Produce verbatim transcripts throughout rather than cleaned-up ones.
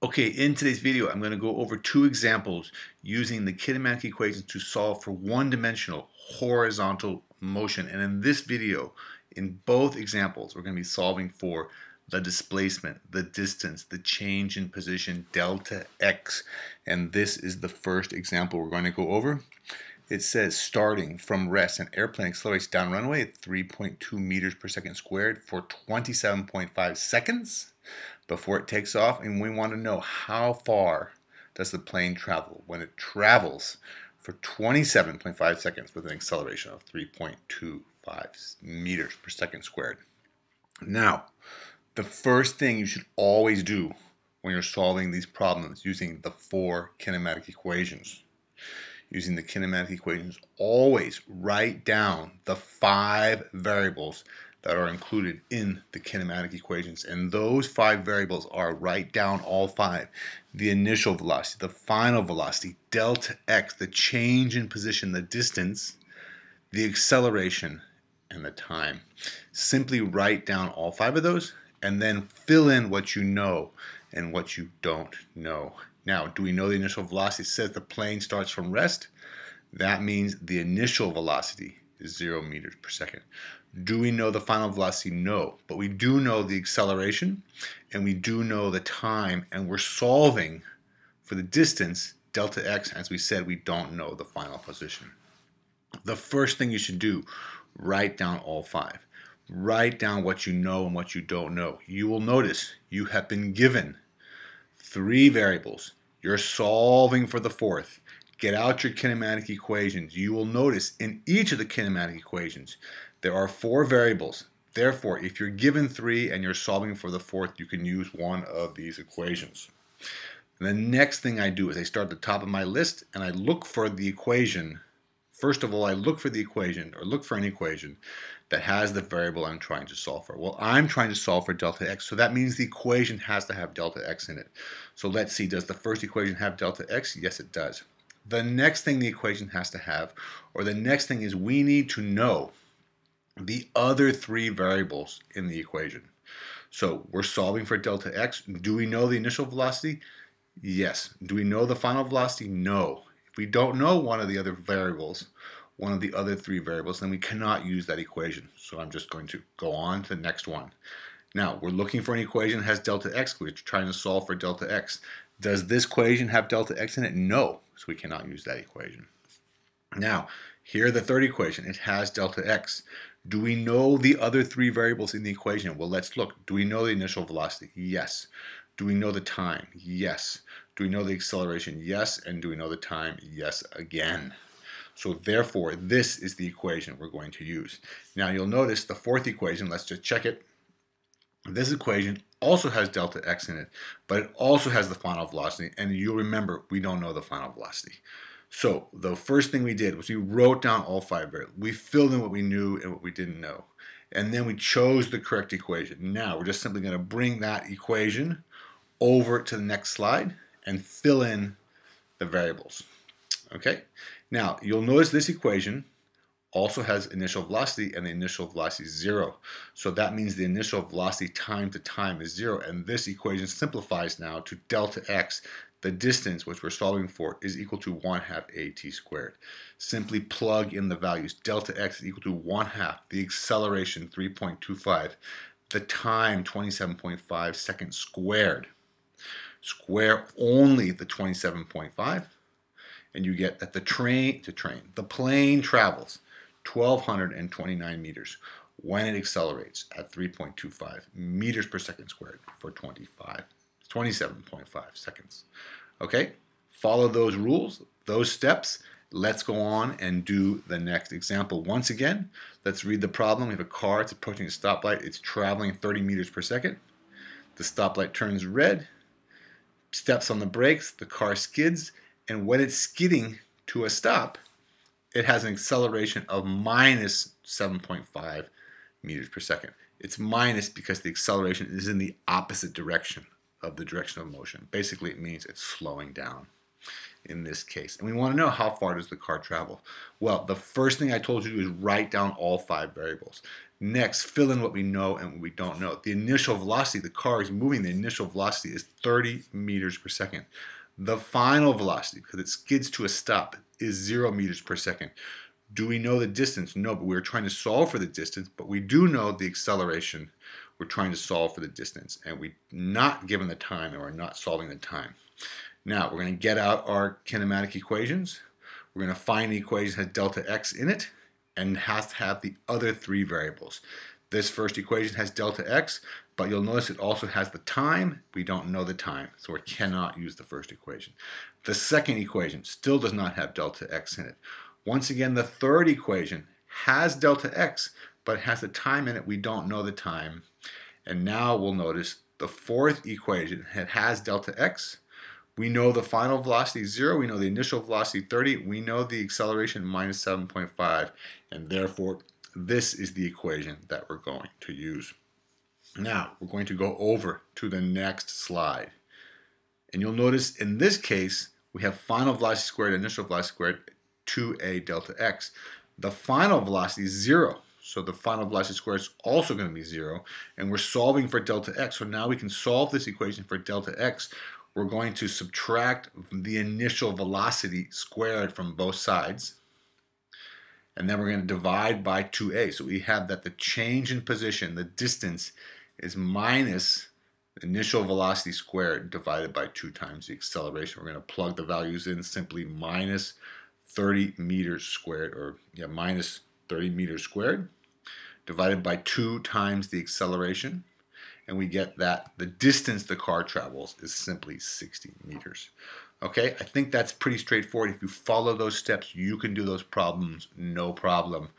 Okay, in today's video, I'm going to go over two examples using the kinematic equations to solve for one-dimensional horizontal motion. And in this video, in both examples, we're going to be solving for the displacement, the distance, the change in position, delta x. And this is the first example we're going to go over. It says, starting from rest, an airplane accelerates down runway at three point two meters per second squared for twenty-seven point five seconds. Before it takes off, and we want to know how far does the plane travel when it travels for twenty-seven point five seconds with an acceleration of three point two five meters per second squared. Now, the first thing you should always do when you're solving these problems using the four kinematic equations, using the kinematic equations, always write down the five variables that are included in the kinematic equations. And those five variables are, write down all five: the initial velocity, the final velocity, delta x, the change in position, the distance, the acceleration, and the time. Simply write down all five of those and then fill in what you know and what you don't know. Now, do we know the initial velocity? It says the plane starts from rest. That means the initial velocity is zero meters per second. Do we know the final velocity? No, but we do know the acceleration and we do know the time, and we're solving for the distance, delta x. As we said, we don't know the final position. The first thing you should do, write down all five. Write down what you know and what you don't know. You will notice you have been given three variables. You're solving for the fourth. Get out your kinematic equations. You will notice in each of the kinematic equations, there are four variables. Therefore, if you're given three and you're solving for the fourth, you can use one of these equations. And the next thing I do is I start at the top of my list and I look for the equation. First of all, I look for the equation, or look for an equation that has the variable I'm trying to solve for. Well, I'm trying to solve for delta x, so that means the equation has to have delta x in it. So let's see, does the first equation have delta x? Yes, it does. The next thing the equation has to have, or the next thing is, we need to know the other three variables in the equation. So we're solving for delta x. Do we know the initial velocity? Yes. Do we know the final velocity? No. If we don't know one of the other variables, one of the other three variables, then we cannot use that equation. So I'm just going to go on to the next one. Now, we're looking for an equation that has delta x. We're trying to solve for delta x. Does this equation have delta x in it? No, so we cannot use that equation. Now, here the third equation, it has delta x. Do we know the other three variables in the equation? Well, let's look. Do we know the initial velocity? Yes. Do we know the time? Yes. Do we know the acceleration? Yes. And do we know the time? Yes again. So therefore, this is the equation we're going to use. Now, you'll notice the fourth equation, let's just check it. This equation also has delta x in it, but it also has the final velocity, and you'll remember we don't know the final velocity. So the first thing we did was we wrote down all five variables. We filled in what we knew and what we didn't know, and then we chose the correct equation. Now we're just simply going to bring that equation over to the next slide and fill in the variables. Okay? Now you'll notice this equation also has initial velocity, and the initial velocity is zero. So that means the initial velocity time to time is zero, and this equation simplifies now to delta x. The distance, which we're solving for, is equal to one half a t squared. Simply plug in the values. Delta x is equal to one half, the acceleration three point two five, the time twenty-seven point five seconds squared. Square only the twenty-seven point five, and you get that the train to train, the plane travels one thousand two hundred twenty-nine meters when it accelerates at three point two five meters per second squared for twenty-seven point five seconds. Okay, follow those rules, those steps. Let's go on and do the next example. Once again, let's read the problem. We have a car, it's approaching a stoplight, it's traveling thirty meters per second. The stoplight turns red, steps on the brakes, the car skids, and when it's skidding to a stop, it has an acceleration of minus seven point five meters per second. It's minus because the acceleration is in the opposite direction of the direction of motion. Basically, it means it's slowing down. in this case. And we want to know how far does the car travel. Well, the first thing I told you to do is write down all five variables. Next, fill in what we know and what we don't know. The initial velocity, the car is moving, the initial velocity is thirty meters per second. The final velocity, because it skids to a stop, is zero meters per second. Do we know the distance? No, but we're trying to solve for the distance, but we do know the acceleration. We're trying to solve for the distance, and we're not given the time, and we're not solving the time. Now, we're going to get out our kinematic equations. We're going to find the equation that has delta x in it, and has to have the other three variables. This first equation has delta x, but you'll notice it also has the time. We don't know the time, so we cannot use the first equation. The second equation still does not have delta x in it. Once again, the third equation has delta x, but has the time in it. We don't know the time. And now we'll notice the fourth equation, it has delta x. We know the final velocity is zero, we know the initial velocity thirty, we know the acceleration minus seven point five, and therefore this is the equation that we're going to use. Now we're going to go over to the next slide. And you'll notice in this case we have final velocity squared, initial velocity squared, two a delta x. The final velocity is zero. So the final velocity squared is also going to be zero, and we're solving for delta x. So now we can solve this equation for delta x. We're going to subtract the initial velocity squared from both sides, and then we're going to divide by two a. So we have that the change in position, the distance, is minus initial velocity squared divided by two times the acceleration. We're going to plug the values in, simply minus thirty meters squared, or yeah, minus thirty meters squared. Divided by two times the acceleration, and we get that the distance the car travels is simply sixty meters. Okay, I think that's pretty straightforward. If you follow those steps, you can do those problems, no problem.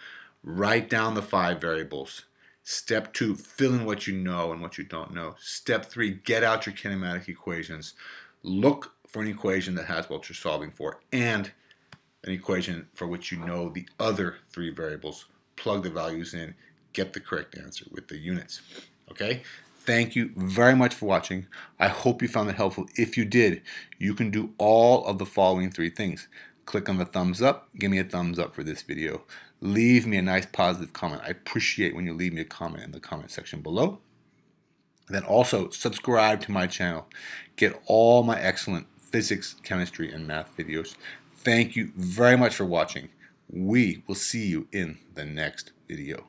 Write down the five variables. Step two, fill in what you know and what you don't know. Step three, get out your kinematic equations. Look for an equation that has what you're solving for, and an equation for which you know the other three variables. Plug the values in, get the correct answer with the units. Okay? Thank you very much for watching. I hope you found it helpful. If you did, you can do all of the following three things. Click on the thumbs up. Give me a thumbs up for this video. Leave me a nice positive comment. I appreciate when you leave me a comment in the comment section below. And then also subscribe to my channel. Get all my excellent physics, chemistry, and math videos. Thank you very much for watching. We will see you in the next video.